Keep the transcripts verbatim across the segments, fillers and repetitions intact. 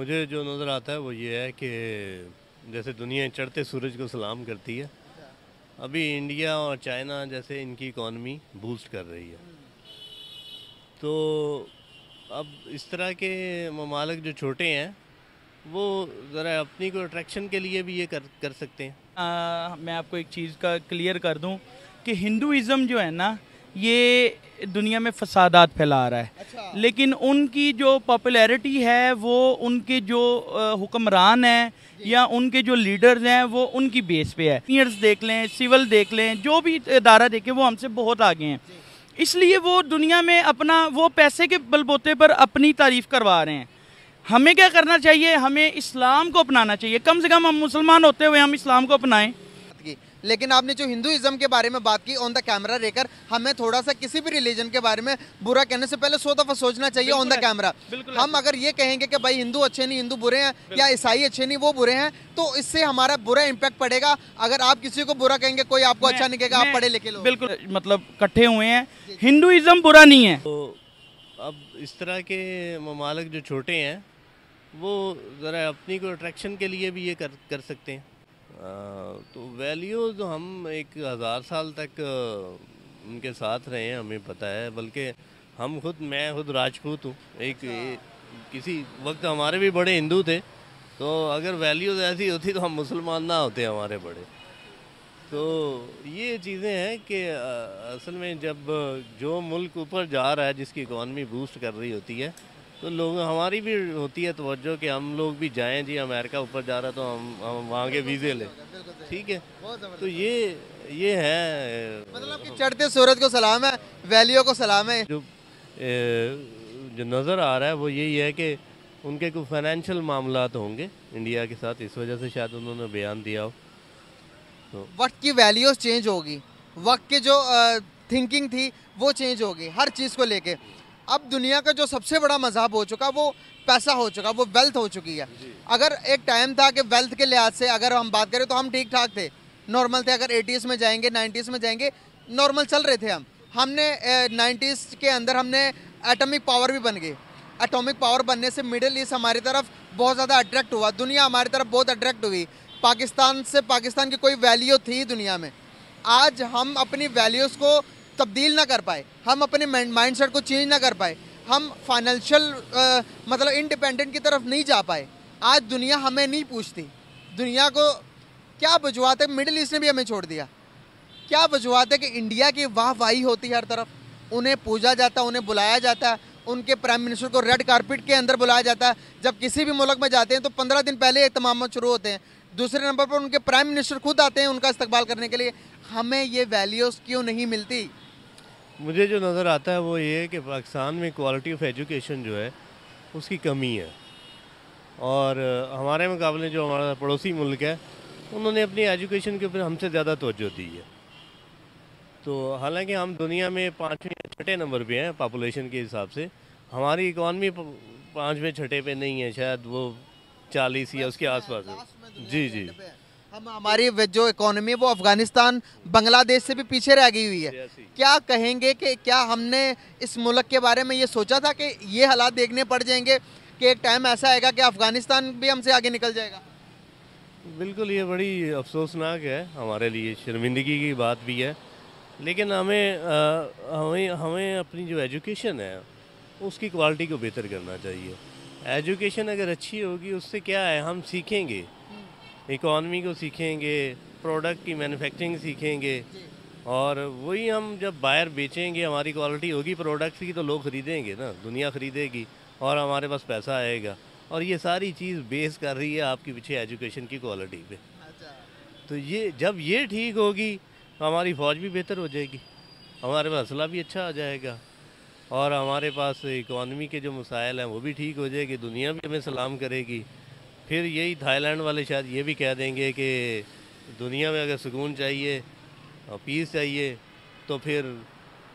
मुझे जो नज़र आता है वो ये है कि जैसे दुनिया चढ़ते सूरज को सलाम करती है, अभी इंडिया और चाइना जैसे इनकी इकॉनमी बूस्ट कर रही है। तो अब इस तरह के ममालिक जो छोटे हैं वो ज़रा अपनी को अट्रैक्शन के लिए भी ये कर कर सकते हैं। आ, मैं आपको एक चीज़ का क्लियर कर दूं कि हिंदुइज़्म जो है ना ये दुनिया में फसादात फैला रहा है। अच्छा। लेकिन उनकी जो पॉपुलैरिटी है वो उनके जो हुक्मरान हैं या उनके जो लीडर्स हैं वो उनकी बेस पे है। सीनियर्स देख लें, सिविल देख लें, जो भी इदारा देखें वो हमसे बहुत आगे हैं, इसलिए वो दुनिया में अपना वो पैसे के बलबोते पर अपनी तारीफ़ करवा रहे हैं। हमें क्या करना चाहिए? हमें इस्लाम को अपनाना चाहिए, कम से कम हम मुसलमान होते हुए हम इस्लाम को अपनाएं। लेकिन आपने जो हिंदुइज्म के बारे में बात की ऑन द कैमरा लेकर, हमें थोड़ा सा किसी भी रिलीजन के बारे में बुरा कहने से पहले सौ दफ़ा सोचना चाहिए ऑन द कैमरा। हम अगर ये कहेंगे कि भाई हिंदू अच्छे नहीं, हिंदू बुरे हैं, या ईसाई अच्छे नहीं, वो बुरे हैं, तो इससे हमारा बुरा इम्पैक्ट पड़ेगा। अगर आप किसी को बुरा कहेंगे कोई आपको अच्छा नहीं कहेगा, आप पढ़े लिखे लोग बिल्कुल मतलब इकट्ठे हुए हैं। हिंदुइज्म बुरा नहीं है। अब इस तरह के ममालिक जो छोटे हैं वो ज़रा अपनी को अट्रैक्शन के लिए भी ये कर कर सकते हैं। आ, तो वैल्यूज़ हम एक हज़ार साल तक उनके साथ रहे हैं, हमें पता है। बल्कि हम खुद मैं खुद राजपूत हूँ, एक किसी वक्त हमारे भी बड़े हिंदू थे, तो अगर वैल्यूज़ ऐसी होती तो हम मुसलमान ना होते हमारे बड़े। तो ये चीज़ें हैं कि असल में जब जो मुल्क ऊपर जा रहा है, जिसकी इकॉनमी बूस्ट कर रही होती है, तो लोग हमारी भी होती है तवज्जो कि हम लोग भी जाएं। जी अमेरिका ऊपर जा रहा है तो हम हम वहाँ के वीज़े लें, ठीक है। तो ये ये है, मतलब कि चढ़ते सूरज को सलाम है, वैल्यू को सलाम है। जो जो नज़र आ रहा है वो यही है कि उनके कुछ फाइनेंशियल मामला होंगे इंडिया के साथ, इस वजह से शायद उन्होंने बयान दिया हो। तो वक्त की वैल्यूज़ चेंज होगी, वक्त की जो थिंकिंग थी वो चेंज होगी हर चीज़ को लेके। अब दुनिया का जो सबसे बड़ा मजहब हो चुका वो पैसा हो चुका, वो वेल्थ हो चुकी है। अगर एक टाइम था कि वेल्थ के लिहाज से अगर हम बात करें तो हम ठीक ठाक थे, नॉर्मल थे। अगर एटीज़ में जाएंगे, नाइन्टीज़ में जाएंगे, नॉर्मल चल रहे थे हम। हमने नाइन्टीज़ के अंदर हमने एटॉमिक पावर भी बन गई। एटॉमिक पावर बनने से मिडिल ईस्ट हमारी तरफ बहुत ज़्यादा अट्रैक्ट हुआ, दुनिया हमारी तरफ बहुत अट्रैक्ट हुई। पाकिस्तान से पाकिस्तान की कोई वैल्यू थी दुनिया में, आज हम अपनी वैल्यूज़ को तब्दील ना कर पाए, हम अपने माइंडसेट को चेंज ना कर पाए, हम फाइनेंशियल मतलब इंडिपेंडेंट की तरफ नहीं जा पाए। आज दुनिया हमें नहीं पूछती, दुनिया को क्या वजूहत है। मिडिल ईस्ट ने भी हमें छोड़ दिया, क्या वजूहत है कि इंडिया की वाहवाही होती है हर तरफ, उन्हें पूजा जाता है, उन्हें बुलाया जाता है, उनके प्राइम मिनिस्टर को रेड कारपेट के अंदर बुलाया जाता है। जब किसी भी मुल्क में जाते हैं तो पंद्रह दिन पहले एहतमाम शुरू होते हैं, दूसरे नंबर पर उनके प्राइम मिनिस्टर खुद आते हैं उनका इस्तकबाल करने के लिए। हमें ये वैल्यूज़ क्यों नहीं मिलती? मुझे जो नज़र आता है वो ये है कि पाकिस्तान में क्वालिटी ऑफ एजुकेशन जो है उसकी कमी है, और हमारे मुकाबले जो हमारा पड़ोसी मुल्क है उन्होंने अपनी एजुकेशन के ऊपर हमसे ज़्यादा तवज्जो दी है। तो हालांकि हम दुनिया में पाँचवें छठे नंबर पे हैं पॉपुलेशन के हिसाब से, हमारी इकॉनमी पाँचवें छठे पे नहीं है, शायद वो चालीस या उसके आसपास है। जी जी, हम हमारी जो इकोनॉमी है वो अफ़गानिस्तान बांग्लादेश से भी पीछे रह गई हुई है। क्या कहेंगे कि क्या हमने इस मुल्क के बारे में ये सोचा था कि ये हालात देखने पड़ जाएंगे कि एक टाइम ऐसा आएगा कि अफ़गानिस्तान भी हमसे आगे निकल जाएगा? बिल्कुल, ये बड़ी अफसोसनाक है हमारे लिए, शर्मिंदगी की बात भी है। लेकिन हमें आ, हमें हमें अपनी जो एजुकेशन है उसकी क्वालिटी को बेहतर करना चाहिए। एजुकेशन अगर अच्छी होगी उससे क्या है, हम सीखेंगे, इकॉनमी को सीखेंगे, प्रोडक्ट की मैन्युफैक्चरिंग सीखेंगे, और वही हम जब बाहर बेचेंगे हमारी क्वालिटी होगी प्रोडक्ट्स की तो लोग ख़रीदेंगे ना, दुनिया ख़रीदेगी और हमारे पास पैसा आएगा। और ये सारी चीज़ बेस कर रही है आपके पीछे एजुकेशन की क्वालिटी पे। तो ये जब ये ठीक होगी हमारी फ़ौज भी बेहतर हो जाएगी, हमारे पास असला भी अच्छा आ जाएगा, और हमारे पास इकॉनमी के जो मसाइल हैं वो भी ठीक हो जाएगी, दुनिया भी हमें सलाम करेगी। फिर यही थाईलैंड वाले शायद ये भी कह देंगे कि दुनिया में अगर सुकून चाहिए और पीस चाहिए तो फिर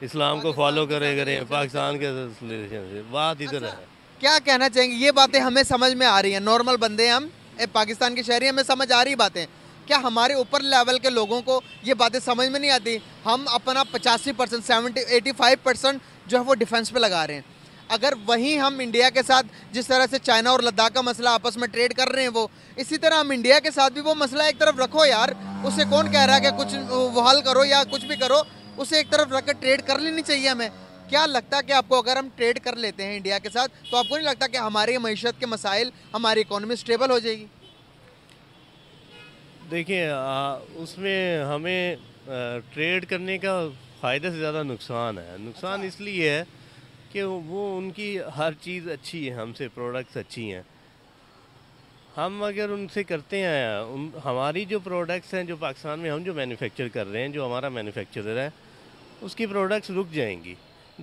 इस्लाम को फॉलो करें करें पाकिस्तान के रिलेशन से। बात इधर है, क्या कहना चाहेंगे? ये बातें हमें समझ में आ रही हैं, नॉर्मल बंदे हम पाकिस्तान के शहरी, हमें समझ आ रही बातें। क्या हमारे ऊपर लेवल के लोगों को ये बातें समझ में नहीं आती? हम अपना पचासी percent seventy eighty five percent जो है वो डिफेंस पर लगा रहे हैं। अगर वहीं हम इंडिया के साथ जिस तरह से चाइना और लद्दाख का मसला आपस में ट्रेड कर रहे हैं, वो इसी तरह हम इंडिया के साथ भी वो मसला एक तरफ रखो यार। उससे कौन कह रहा है कि कुछ वो हल करो या कुछ भी करो, उसे एक तरफ रख कर ट्रेड कर लेनी चाहिए हमें। क्या लगता है कि आपको अगर हम ट्रेड कर लेते हैं इंडिया के साथ तो आपको नहीं लगता कि हमारे मईशत के मसाइल, हमारी इकोनॉमी स्टेबल हो जाएगी? देखिए, उसमें हमें ट्रेड करने का फ़ायदे से ज़्यादा नुकसान है। नुकसान अच्छा। इसलिए है कि वो उनकी हर चीज़ अच्छी है, हमसे प्रोडक्ट्स अच्छी हैं। हम अगर उनसे करते हैं उन हमारी जो प्रोडक्ट्स हैं जो पाकिस्तान में हम जो मैन्युफैक्चर कर रहे हैं, जो हमारा मैन्युफैक्चरर है, उसकी प्रोडक्ट्स रुक जाएंगी।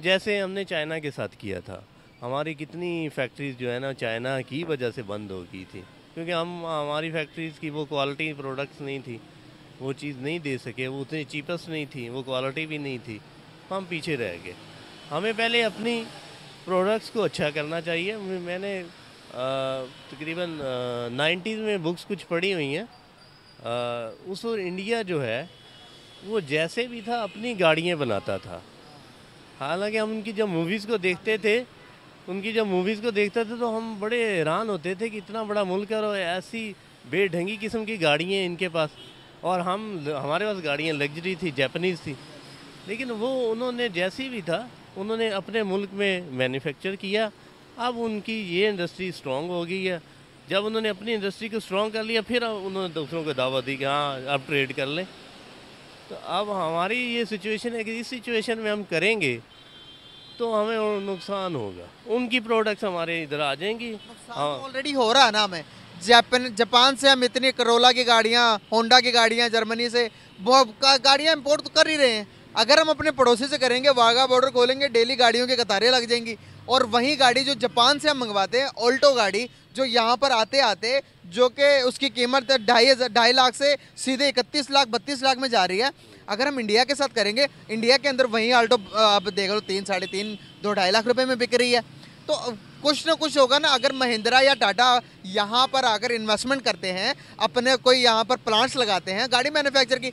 जैसे हमने चाइना के साथ किया था, हमारी कितनी फैक्ट्रीज़ जो है ना चाइना की वजह से बंद हो गई थी, क्योंकि हम हमारी फैक्ट्रीज़ की वो क्वालिटी प्रोडक्ट्स नहीं थी, वो चीज़ नहीं दे सके, वो उतनी चीपेस्ट नहीं थी, वो क्वालिटी भी नहीं थी, हम पीछे रह गए। हमें पहले अपनी प्रोडक्ट्स को अच्छा करना चाहिए। मैंने तकरीबन नाइन्टीज़ में बुक्स कुछ पढ़ी हुई हैं, उस वक्त इंडिया जो है वो जैसे भी था अपनी गाड़ियाँ बनाता था। हालांकि हम उनकी जब मूवीज़ को देखते थे उनकी जब मूवीज़ को देखते थे तो हम बड़े हैरान होते थे कि इतना बड़ा मुल्क है और ऐसी बेढंगी किस्म की गाड़ियाँ इनके पास, और हम हमारे पास गाड़ियाँ लग्जरी थी, जापानीज़ थी। लेकिन वो उन्होंने जैसी भी था उन्होंने अपने मुल्क में मैन्युफैक्चर किया। अब उनकी ये इंडस्ट्री स्ट्रॉन्ग हो गई है। जब उन्होंने अपनी इंडस्ट्री को स्ट्रॉन्ग कर लिया फिर उन्होंने दूसरों को दावा दी कि हाँ अब ट्रेड कर लें। तो अब हमारी ये सिचुएशन है कि इस सिचुएशन में हम करेंगे तो हमें नुकसान होगा, उनकी प्रोडक्ट्स हमारे इधर आ जाएंगी। ऑलरेडी हो रहा है ना। हमें जापान जापान से हम इतनी करोला की गाड़ियाँ, होंडा की गाड़ियाँ, जर्मनी से गाड़ियाँ इम्पोर्ट तो कर ही रहे हैं। अगर हम अपने पड़ोसी से करेंगे, वाघा बॉर्डर खोलेंगे, डेली गाड़ियों की कतारें लग जाएंगी। और वही गाड़ी जो जापान से हम मंगवाते हैं, ऑल्टो गाड़ी, जो यहाँ पर आते आते जो कि उसकी कीमत ढाई ढाई लाख से सीधे इकतीस लाख बत्तीस लाख में जा रही है, अगर हम इंडिया के साथ करेंगे, इंडिया के अंदर वही ऑल्टो आप देख लो तीन साढ़े तीन दो ढाई लाख रुपए में बिक रही है। तो कुछ ना कुछ होगा ना। अगर महिंद्रा या टाटा यहाँ पर आकर इन्वेस्टमेंट करते हैं, अपने कोई यहाँ पर प्लांट्स लगाते हैं गाड़ी मैन्युफैक्चर की,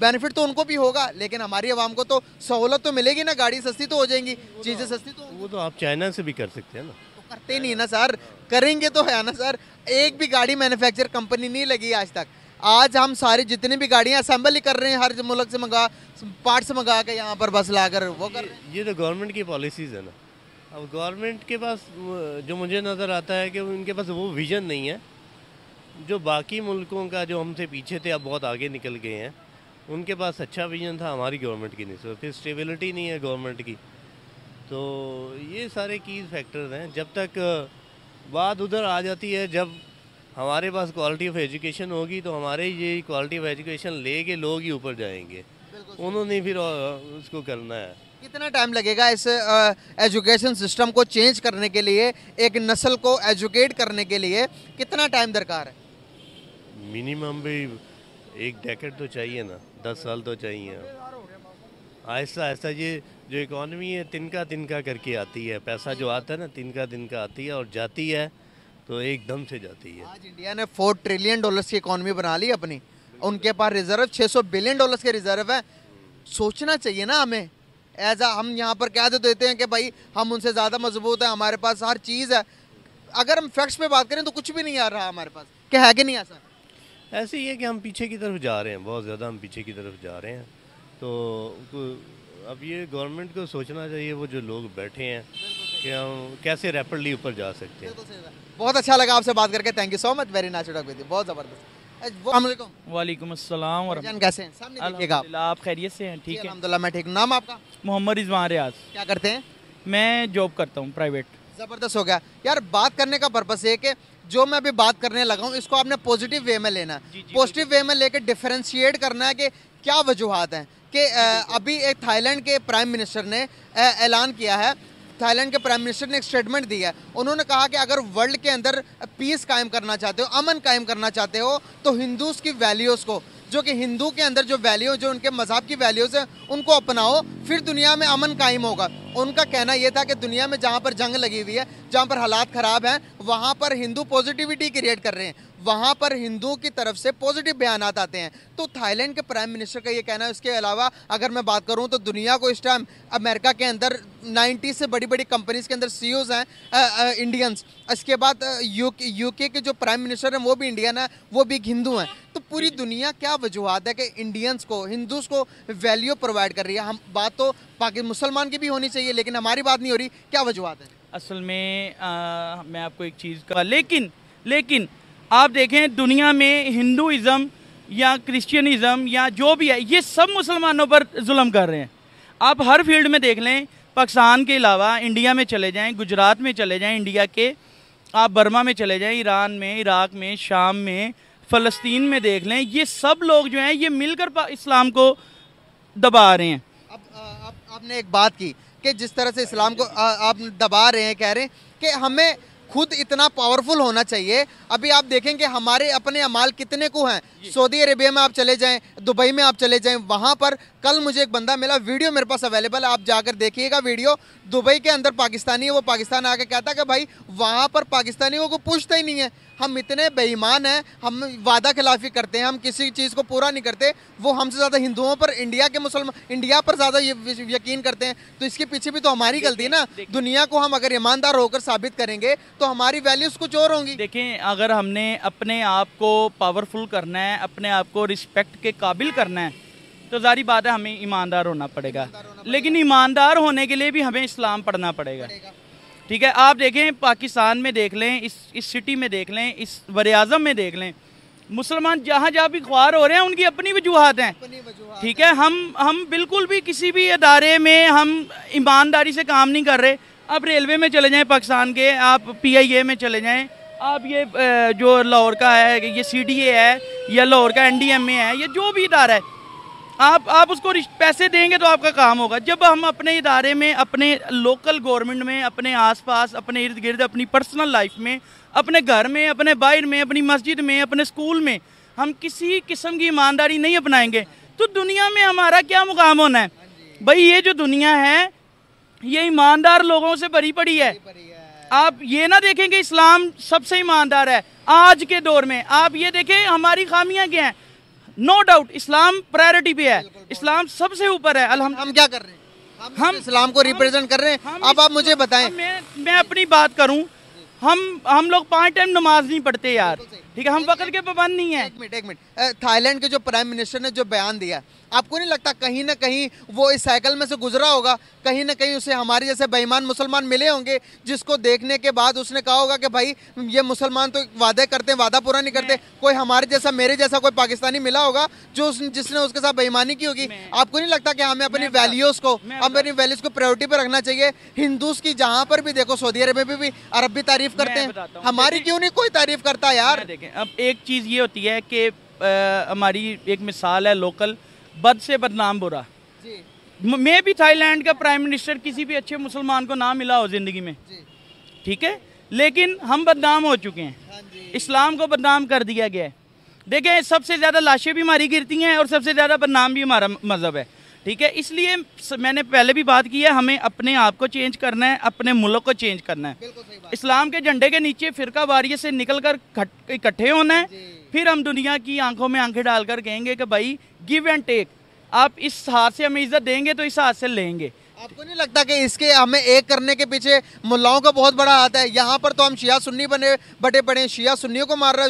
बेनिफिट तो उनको भी होगा लेकिन हमारी आवाम को तो सहूलत तो मिलेगी ना, गाड़ी सस्ती तो हो जाएंगी, चीज़ें सस्ती तो। वो तो आप चाइना से भी कर सकते हैं ना, करते नहीं ना सर। करेंगे तो है ना सर, एक भी गाड़ी मैन्युफैक्चर कंपनी नहीं लगी आज तक। आज हम सारी जितनी भी गाड़ियां असेंबल ही कर रहे हैं, हर मुल्क से मंगा पार्ट से मंगा के यहाँ पर बस लाकर वो कर। ये तो गवर्नमेंट की पॉलिसीज़ है ना। अब गवर्नमेंट के पास जो मुझे नज़र आता है कि उनके पास वो विज़न नहीं है जो बाकी मुल्कों का, जो हमसे पीछे थे अब बहुत आगे निकल गए हैं, उनके पास अच्छा विज़न था, हमारी गवर्नमेंट की नहीं। फिर स्टेबिलिटी नहीं है गवर्नमेंट की। तो ये सारे कीज फैक्टर्स हैं। जब तक बात उधर आ जाती है, जब हमारे पास क्वालिटी ऑफ एजुकेशन होगी तो हमारे ये क्वालिटी ऑफ एजुकेशन लेके लोग ही ऊपर जाएंगे, उन्होंने फिर उसको करना है। कितना टाइम लगेगा इस एजुकेशन सिस्टम को चेंज करने के लिए, एक नस्ल को एजुकेट करने के लिए कितना टाइम दरकार है? मिनिमम भी एक डेकेड तो चाहिए ना, दस साल तो चाहिए। आहिस्ता आहिस्ता ये जो इकॉनमी है तिनका तिनका करके आती है, पैसा जो आता है ना तिनका तिनका आती है और जाती है तो एकदम से जाती है। आज इंडिया ने फोर ट्रिलियन डॉलर्स की इकॉनमी बना ली अपनी, उनके पास रिजर्व छह सौ बिलियन डॉलर्स के रिजर्व है। सोचना चाहिए ना हमें, एज हम यहाँ पर क्या देते हैं कि भाई हम उनसे ज़्यादा मजबूत हैं, हमारे पास हर चीज़ है। अगर हम फैक्ट्स पे बात करें तो कुछ भी नहीं आ रहा हमारे पास, क्या है कि नहीं ऐसा? ऐसे ही है कि हम पीछे की तरफ जा रहे हैं, बहुत ज़्यादा हम पीछे की तरफ जा रहे हैं। तो अब ये गवर्नमेंट को सोचना चाहिए, वो जो लोग बैठे हैं, कि हम कैसे रैपिडली ऊपर जा सकते हैं। बहुत अच्छा लगा आपसे बात करके, thank you so much, very nice talk with you, बहुत ज़बरदस्त। वालेकुम अस्सलाम। कैसे हैं? सामने देखिएगा आप। आप खैरियत से हैं? ठीक है, अल्हम्दुलिल्लाह मैं ठीक हूँ। नाम आपका? मोहम्मद रिजवान रियाज। क्या करते हैं? मैं जॉब करता हूँ प्राइवेट। ज़बरदस्त हो गया यार। बात करने का पर्पज़ ये कि जो मैं अभी बात करने लगा हूँ इसको आपने पॉजिटिव वे में लेना है, पॉजिटिव वे में लेकर डिफरेंशिएट करना है कि क्या वजूहत हैं। कि अभी एक थाईलैंड के प्राइम मिनिस्टर ने ऐलान किया है, थाईलैंड के प्राइम मिनिस्टर ने एक स्टेटमेंट दिया है। उन्होंने कहा कि अगर वर्ल्ड के अंदर पीस कायम करना चाहते हो, अमन कायम करना चाहते हो, तो हिंदूज़ की वैल्यूज़ को, जो कि हिंदू के अंदर जो वैल्यू, जो उनके मज़हब की वैल्यूज़ हैं, उनको अपनाओ, फिर दुनिया में अमन कायम होगा। उनका कहना यह था कि दुनिया में जहाँ पर जंग लगी हुई है, जहाँ पर हालात ख़राब हैं, वहाँ पर हिंदू पॉजिटिविटी क्रिएट कर रहे हैं, वहाँ पर हिंदुओं की तरफ से पॉजिटिव बयान आते हैं। तो थाईलैंड के प्राइम मिनिस्टर का ये कहना है। इसके अलावा अगर मैं बात करूँ तो दुनिया को इस टाइम अमेरिका के अंदर नब्बे से बड़ी बड़ी कंपनीज के अंदर सीईओज हैं इंडियंस। इसके बाद यूके यूके के जो प्राइम मिनिस्टर हैं वो भी इंडियन है, वो भी हिंदू हैं। तो पूरी दुनिया क्या वजूहत है कि इंडियंस को, हिंदूज को वैल्यू प्रोवाइड कर रही है। हम बात तो पाकिस्तान मुसलमान की भी होनी चाहिए, लेकिन हमारी बात नहीं हो रही, क्या वजूहत है? असल में आ, मैं आपको एक चीज़ का लेकिन लेकिन आप देखें दुनिया में हिंदूइज़म या क्रिश्चियनिज़म या जो भी है ये सब मुसलमानों पर जुल्म कर रहे हैं। आप हर फील्ड में देख लें, पाकिस्तान के अलावा इंडिया में चले जाएं, गुजरात में चले जाएं, इंडिया के आप बर्मा में चले जाएं, ईरान में, इराक़ में, शाम में, फ़लस्तीन में देख लें, ये सब लोग जो हैं ये मिलकर इस्लाम को दबा रहे हैं। अब आप, आपने एक बात की कि जिस तरह से इस्लाम को आ, आप दबा रहे हैं, कह रहे हैं कि हमें खुद इतना पावरफुल होना चाहिए। अभी आप देखेंगे हमारे अपने अमाल कितने को हैं। सऊदी अरेबिया में आप चले जाएं, दुबई में आप चले जाएं, वहाँ पर कल मुझे एक बंदा मिला, वीडियो मेरे पास अवेलेबल है, आप जाकर देखिएगा वीडियो। दुबई के अंदर पाकिस्तानी है, वो पाकिस्तान आके कहता कि भाई वहाँ पर पाकिस्तानियों को पूछता ही नहीं है, हम इतने बेईमान हैं, हम वादा खिलाफी करते हैं, हम किसी चीज़ को पूरा नहीं करते, वो हमसे ज़्यादा हिंदुओं पर, इंडिया के मुसलमान, इंडिया पर ज़्यादा यकीन करते हैं। तो इसके पीछे भी तो हमारी गलती है ना। दुनिया को हम अगर ईमानदार होकर साबित करेंगे तो हमारी वैल्यूज़ कुछ और होंगी। देखें, अगर हमने अपने आप को पावरफुल करना है, अपने आप को रिस्पेक्ट के काबिल करना है, तो जारी बात है हमें ईमानदार होना पड़ेगा, लेकिन ईमानदार होने के लिए भी हमें इस्लाम पढ़ना पड़ेगा। ठीक है, आप देखें पाकिस्तान में देख लें, इस इस सिटी में देख लें, इस वराज़म में देख लें, मुसलमान जहाँ जहाँ भी ख्वार हो रहे हैं उनकी अपनी वजूहत हैं। ठीक है, हम हम बिल्कुल भी किसी भी अदारे में हम ईमानदारी से काम नहीं कर रहे। आप रेलवे में चले जाएं पाकिस्तान के, आप पीआईए में चले जाएं, आप ये जो लाहौर का है, ये सीडीए है, या लाहौर का एनडीएमए है, ये जो भी इदारा है, आप आप उसको पैसे देंगे तो आपका काम होगा। जब हम अपने इदारे में, अपने लोकल गवर्नमेंट में, अपने आसपास, अपने इर्द गिर्द, अपनी पर्सनल लाइफ में, अपने घर में, अपने बाहर में, अपनी मस्जिद में, अपने स्कूल में हम किसी किस्म की ईमानदारी नहीं अपनाएंगे तो दुनिया में हमारा क्या मुकाम होना है? भाई ये जो दुनिया है ये ईमानदार लोगों से भरी पड़ी है। आप ये ना देखें कि इस्लाम सबसे ईमानदार है आज के दौर में, आप ये देखें हमारी खामियां क्या हैं। नो डाउट इस्लाम प्रायोरिटी पे है, इस्लाम सबसे ऊपर है। अल्हम्दुलिल्लाह, हम क्या कर रहे हैं? हम इस्लाम को रिप्रेजेंट कर रहे हैं। अब आप मुझे बताएं, मैं मैं अपनी बात करूं, हम हम लोग पाँच टाइम नमाज नहीं पढ़ते यार। ठीक है, हम वक्त के पाबंद नहीं है। एक मिनट एक मिनट थाईलैंड के जो प्राइम मिनिस्टर ने जो बयान दिया, आपको नहीं लगता कहीं ना कहीं वो इस साइकिल में से गुजरा होगा? कहीं ना कहीं उसे हमारे जैसे बेईमान मुसलमान मिले होंगे, जिसको देखने के बाद उसने कहा होगा कि भाई ये मुसलमान तो वादे करते हैं, वादा पूरा नहीं करते। कोई हमारे जैसा, मेरे जैसा कोई पाकिस्तानी मिला होगा जो उस, जिसने उसके साथ बेईमानी की होगी। आपको नहीं लगता कि हमें अपनी वैल्यूज़ को अपनी वैल्यूज़ को प्रायोरिटी पर रखना चाहिए? हिंदूज की जहाँ पर भी देखो, सऊदी अरब में भी अरब भी तारीफ करते हैं, हमारी क्यों नहीं कोई तारीफ करता यार? अब एक चीज़ ये होती है कि हमारी एक मिसाल है लोकल, बद से बदनाम बुरा। मैं भी थाईलैंड का प्राइम मिनिस्टर किसी भी अच्छे मुसलमान को ना मिला हो ज़िंदगी में, ठीक है, लेकिन हम बदनाम हो चुके हैं, इस्लाम को बदनाम कर दिया गया है। देखें, सबसे ज़्यादा लाशें भी हमारी गिरती हैं और सबसे ज़्यादा बदनाम भी हमारा मज़हब है। ठीक है, इसलिए मैंने पहले भी बात की है, हमें अपने आप को चेंज करना है, अपने मुल्क को चेंज करना है। इस्लाम के झंडे के नीचे फिरका वारिये से निकलकर इकट्ठे होना है, फिर हम दुनिया की आंखों में आंखें डालकर कहेंगे कि भाई गिव एंड टेक, आप इस हाथ से हमें इज्जत देंगे तो इस हाथ से लेंगे। आपको नहीं लगता कि इसके हमें एक करने के पीछे मुल्लाओं का बहुत बड़ा हाथ है? यहाँ पर तो हम शिया सुन्नी बने बटे पड़े, शिया सुन्नियों को मार रहा,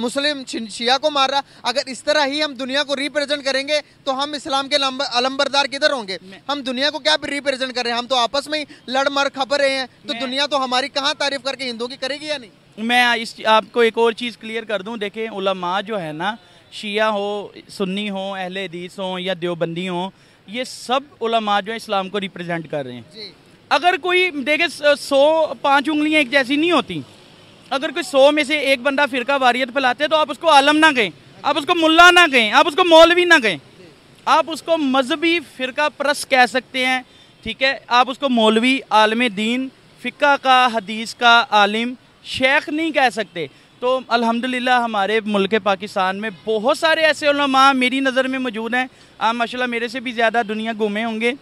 मुस्लिम शिया को मार रहा। अगर इस तरह ही हम दुनिया को रिप्रेजेंट करेंगे तो हम इस्लाम के अलंबरदार किधर होंगे? हम दुनिया को क्या रिप्रेजेंट कर रहे हैं? हम तो आपस में ही लड़ मर खप रहे हैं, तो दुनिया तो हमारी कहाँ तारीफ करके हिंदुओं की करेगी या नहीं? मैं इस आपको एक और चीज़ क्लियर कर दूँ। देखें, उलमा जो है ना, शिया हो, सुन्नी हो, अहले हदीस हो या देवबंदी हो, ये सब उलमा जो है इस्लाम को रिप्रेजेंट कर रहे हैं जी। अगर कोई देखे, सौ पांच उंगलियां एक जैसी नहीं होती। अगर कोई सौ में से एक बंदा फिरका वारियत फैलाते हैं तो आप उसको आलम ना कहें, आप उसको मुल्ला ना कहें, आप उसको मौलवी ना कहें, आप उसको मजहबी फिरका परस कह सकते हैं। ठीक है, आप उसको मौलवी, आलम दीन, फ़िक़्ह का, हदीस का आलिम, शेख नहीं कह सकते। तो अल्हम्दुलिल्लाह हमारे मुल्क पाकिस्तान में बहुत सारे ऐसे उलमा मेरी नज़र में मौजूद हैं। आप माशाल्लाह मेरे से भी ज़्यादा दुनिया घूमे होंगे,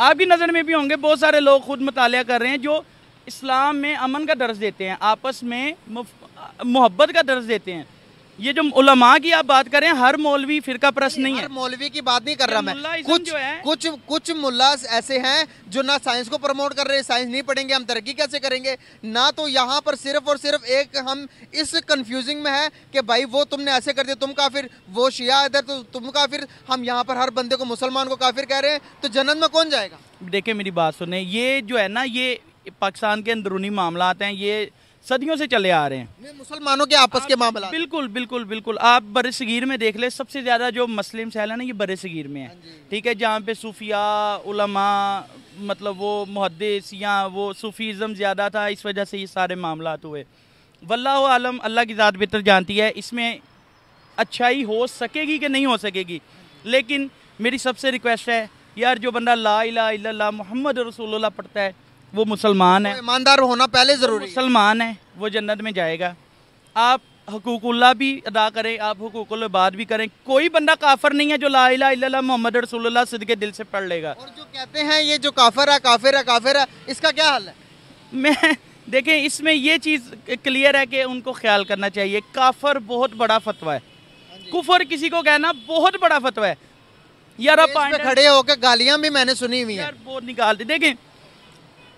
आपकी नज़र में भी होंगे, बहुत सारे लोग ख़ुद मुतालिया कर रहे हैं जो इस्लाम में अमन का दर्स देते हैं, आपस में मोहब्बत का दर्स देते हैं। ये जो उलमा की आप बात कर रहे हैं, हर मौलवी फिरका परस्त नहीं है, मौलवी की बात नहीं कर रहा मैं। कुछ जो है कुछ कुछ मुल्लास ऐसे हैं जो ना साइंस को प्रमोट कर रहे हैं, साइंस नहीं पढ़ेंगे हम तरक्की कैसे करेंगे ना। तो यहाँ पर सिर्फ और सिर्फ एक हम इस कंफ्यूजिंग में है कि भाई वो तुमने ऐसे कर दिया तुम काफिर, वो शिया इधर तो तुम काफिर। हम यहाँ पर हर बंदे को, मुसलमान को काफिर कह रहे हैं, तो जन्नत में कौन जाएगा? देखिए मेरी बात सुने, ये जो है ना ये पाकिस्तान के अंदरूनी मामला हैं, ये सदियों से चले आ रहे हैं मुसलमानों के आपस के मामला। बिल्कुल बिल्कुल बिल्कुल, आप बरसगीर में देख ले, सबसे ज़्यादा जो मुस्लिम सहल है ना ये बरसगीर में है, ठीक है, जहाँ पे सूफिया उलमा मतलब वो मुहद्दिस या वो सूफीज़म ज़्यादा था, इस वजह से ये सारे मामला हुए। वल्लाहु आलम, अल्लाह की ज़ात बेहतर जानती है इसमें अच्छाई हो सकेगी कि नहीं हो सकेगी, लेकिन मेरी सबसे रिक्वेस्ट है यार, जो बंदा ला इलाहा इल्लल्लाह मुहम्मद रसूलुल्लाह पढ़ता है वो मुसलमान है, ईमानदार होना पहले ज़रूरी, मुसलमान है, वो जन्नत में जाएगा। आप हुकूकुल्लाह भी अदा करें, आप हुकूकुल बात भी करें, कोई बंदा काफिर नहीं है जो ला इलाहा इल्लल्लाह मोहम्मद रसूलुल्लाह सिद्दे दिल से पढ़ लेगा। और जो कहते हैं ये जो काफिर है काफिर है काफिर है, इसका क्या हाल है? मैं देखें इसमें ये चीज़ क्लियर है कि उनको ख्याल करना चाहिए, काफिर बहुत बड़ा फतवा है, कुफर किसी को कहना बहुत बड़ा फतवा है यार। आप खड़े होकर गालियाँ भी मैंने सुनी हुई यार, बहुत निकालते। देखें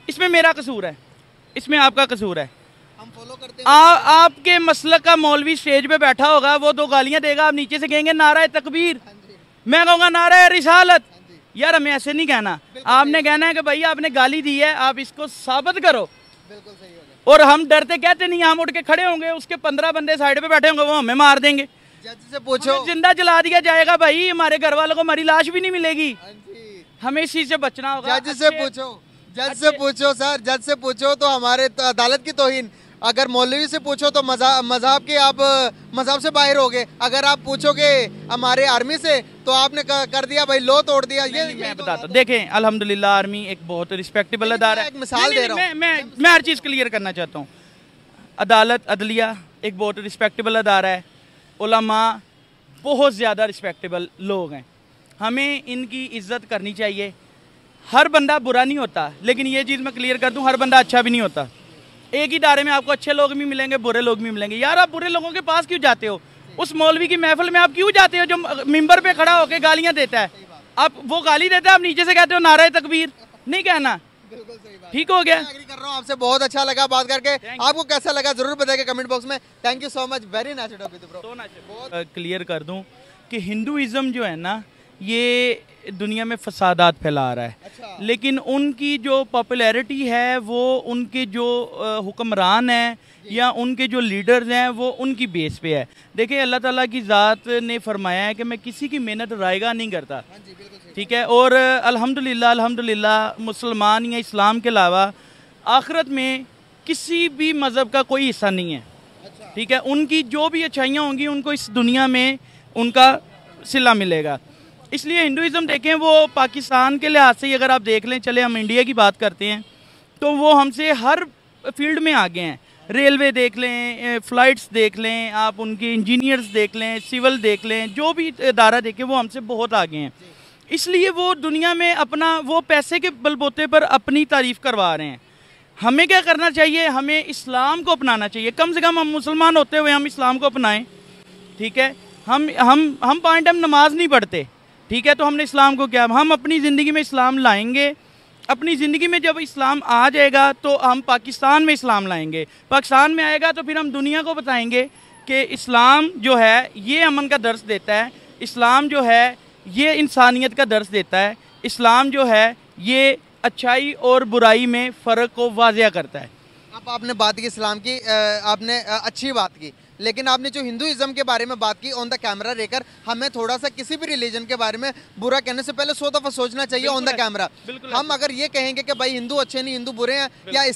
इसमें मेरा कसूर है, इसमें आपका कसूर है, हम फॉलो करते हैं। आ, आपके मसलक का मौलवी स्टेज पे बैठा होगा, वो दो गालियां देगा, आप नीचे से कहेंगे नारा तकबीर, मैं कहूँगा नारा रिसालत। यार हमें ऐसे नहीं कहना, आपने कहना है कि भैया आपने गाली दी है, आप इसको साबित करो। बिल्कुल सही होगा। और हम डरते कहते नहीं, हम उठ के खड़े होंगे, उसके पंद्रह बंदे साइड पे बैठे होंगे, वो हमें मार देंगे, जज से पूछो, जिंदा जला दिया जाएगा भाई, हमारे घर वालों को हमारी लाश भी नहीं मिलेगी। हमें इस चीज से बचना होगा, जज से पूछो, जज से पूछो सर, जज से पूछो तो हमारे तो अदालत की तोहीन। अगर मौलवी से पूछो तो मज़हब के आप मज़हब से बाहर हो गए। अगर आप पूछोगे हमारे आर्मी से तो आपने कर दिया भाई लो तोड़ दिया। ये नहीं, मैं बताता हूँ। देखें अल्हम्दुलिल्लाह आर्मी एक बहुत रिस्पेक्टेबल अदारा है, मिसाल दे रहा हूँ मैं, मैं हर चीज़ क्लियर करना चाहता हूँ। अदालत अदलिया एक बहुत रिस्पेक्टेबल अदारा है, उलमा बहुत ज़्यादा रिस्पेक्टेबल लोग हैं, हमें इनकी इज्जत करनी चाहिए। हर बंदा बुरा नहीं होता, लेकिन ये चीज़ मैं क्लियर कर दूं, हर बंदा अच्छा भी नहीं होता। एक ही दायरे में आपको अच्छे लोग भी मिलेंगे, बुरे लोग भी मिलेंगे। यार आप बुरे लोगों के पास क्यों जाते हो? उस मौलवी की महफिल में आप क्यों जाते हो जो मिंबर पे खड़ा होकर गालियां देता है? आप वो गाली देता है, आप नीचे से कहते हो नारा तकबीर, नहीं कहना। ठीक हो गया, एग्री कर रहा हूं आपसे। बहुत अच्छा लगा बात करके, आपको कैसा लगा जरूर बताइए कमेंट बॉक्स में। Thank you so much, very nice topic. Clear कर दूँ कि हिंदुइज्म जो है ना ये दुनिया में फसादात फैला रहा है। अच्छा। लेकिन उनकी जो पॉपुलैरिटी है वो उनके जो हुक्मरान हैं या उनके जो लीडर्स हैं वो उनकी बेस पे है। देखिए अल्लाह ताला की ज़ात ने फरमाया है कि मैं किसी की मेहनत रायगा नहीं करता। ठीक है, और अल्हम्दुलिल्लाह अल्हम्दुलिल्लाह मुसलमान या इस्लाम के अलावा आखिरत में किसी भी मज़हब का कोई हिस्सा नहीं है। ठीक है, उनकी जो भी अच्छाइयाँ होंगी उनको इस दुनिया में उनका सिला मिलेगा। इसलिए हिंदुइज़्म देखें वो पाकिस्तान के लिहाज से अगर आप देख लें, चले हम इंडिया की बात करते हैं, तो वो हमसे हर फील्ड में आगे हैं। रेलवे देख लें, फ़्लाइट्स देख लें, आप उनके इंजीनियर्स देख लें, सिविल देख लें, जो भी अदारा देखें वो हमसे बहुत आगे हैं। इसलिए वो दुनिया में अपना वो पैसे के बलबोते पर अपनी तारीफ़ करवा रहे हैं। हमें क्या करना चाहिए? हमें इस्लाम को अपनाना चाहिए, कम से कम हम मुसलमान होते हुए हम इस्लाम को अपनाएँ। ठीक है, हम हम हम पाँच टाइम नमाज नहीं पढ़ते, ठीक है, तो हमने इस्लाम को क्या, हम अपनी ज़िंदगी में इस्लाम लाएंगे। अपनी ज़िंदगी में जब इस्लाम आ जाएगा तो हम पाकिस्तान में इस्लाम लाएंगे, पाकिस्तान में आएगा तो फिर हम दुनिया को बताएंगे कि इस्लाम जो है ये अमन का दर्स देता है, इस्लाम जो है ये इंसानियत का दर्स देता है, इस्लाम जो है ये अच्छाई और बुराई में फ़र्क को वाज़िया करता है। अब आपने बात की इस्लाम की, आपने अच्छी बात की, लेकिन आपने जो हिंदुइज्म के बारे में बात की ऑन द कैमरा लेकर, हमें थोड़ा सा किसी भी रिलीजन के बारे में बुरा कहने से पहले सौ दफ़ा सोचना चाहिए ऑन द कैमरा। हम अगर ये कहेंगे कि भाई हिंदू अच्छे नहीं, हिंदू बुरे हैं या